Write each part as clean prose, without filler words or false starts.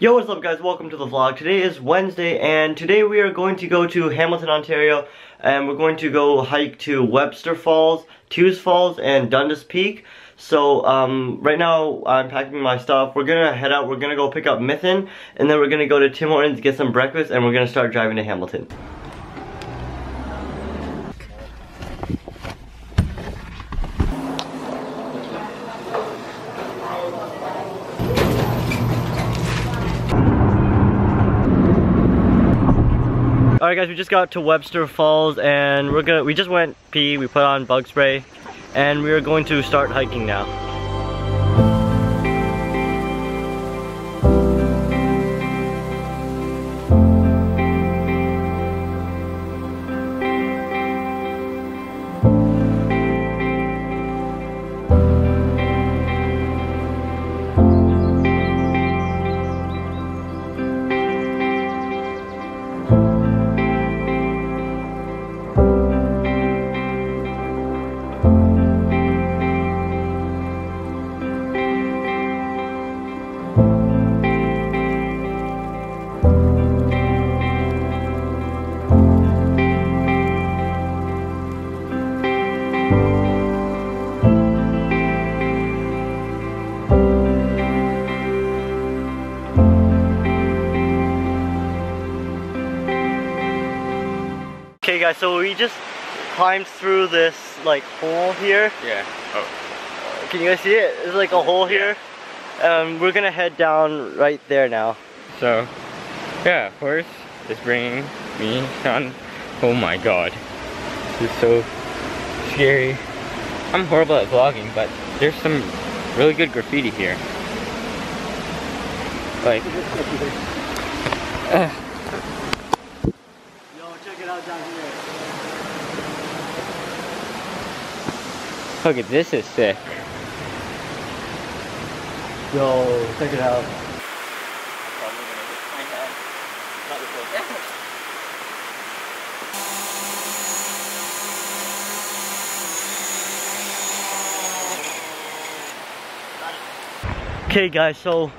Yo, what's up guys, welcome to the vlog. Today is Wednesday and today we are going to go to Hamilton, Ontario, and we're going to go hike to Webster Falls, Tews Falls, and Dundas Peak. So right now I'm packing my stuff. We're gonna head out, we're gonna go pick up Mithun, and then we're gonna go to Tim Hortons, get some breakfast, and we're gonna start driving to Hamilton. Alright guys, we just got to Webster Falls and we just went pee, we put on bug spray, and we are going to start hiking now. Okay guys, so we just climbed through this like hole here. Yeah. Oh. Can you guys see it? There's like a hole here. Yeah. We're gonna head down right there now. So, yeah, horse is bringing me on. Oh my god, this is so scary. I'm horrible at vlogging, but there's some really good graffiti here. Like. Down here. Look at this, is sick. Yo, check it out. Okay guys, so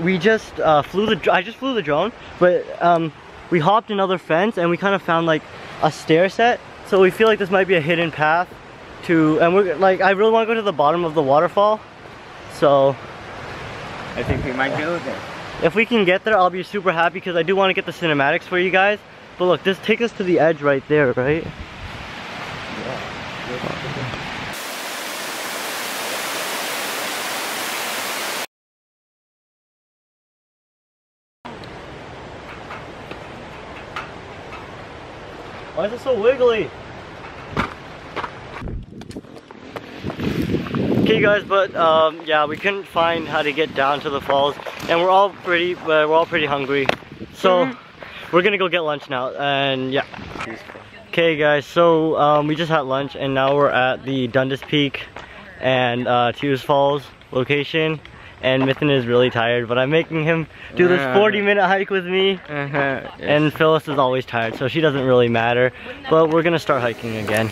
we just I just flew the drone, but we hopped another fence and we kind of found like a stair set. So we feel like this might be a hidden path to, and we're like, I really want to go to the bottom of the waterfall. So I think we might go there. If we can get there, I'll be super happy because I do want to get the cinematics for you guys. But look, this takes us to the edge right there, right? Yeah. Why is it so wiggly? Okay guys, but yeah, we couldn't find how to get down to the falls, and we're all pretty hungry. So we're gonna go get lunch now, and yeah. Okay guys, so we just had lunch and now we're at the Dundas Peak and Tews Falls location, and Mithun is really tired, but I'm making him do this 40-minute hike with me. Yes. And Phyllis is always tired, so she doesn't really matter. But we're gonna start hiking again.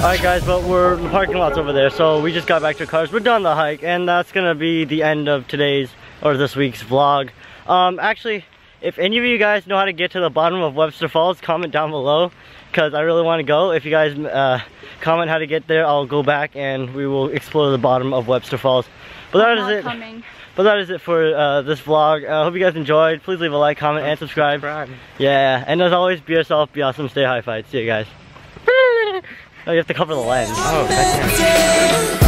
Alright guys, but the parking lot's over there, so we just got back to our cars, we're done the hike, and that's gonna be the end of today's, or this week's vlog. Actually, if any of you guys know how to get to the bottom of Webster Falls, comment down below, because I really want to go. If you guys comment how to get there, I'll go back and we will explore the bottom of Webster Falls. But that is it. But that is it for this vlog. I hope you guys enjoyed. Please leave a like, comment, and subscribe. Yeah, and as always, be yourself, be awesome, stay high-fived. See you guys. Oh, you have to cover the lens. Oh, that's nice.